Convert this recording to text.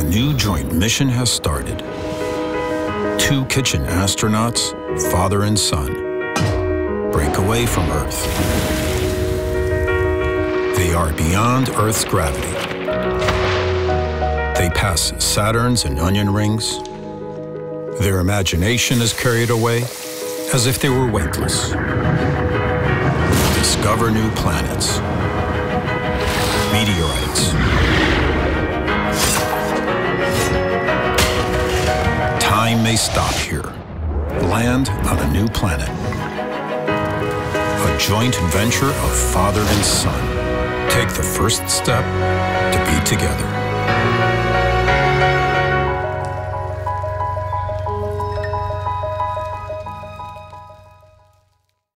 A new joint mission has started. Two kitchen astronauts, father and son, break away from Earth. They are beyond Earth's gravity. They pass Saturns and onion rings. Their imagination is carried away as if they were weightless. Discover new planets, meteorites, time may stop here. Land on a new planet. A joint venture of father and son. Take the first step to be together.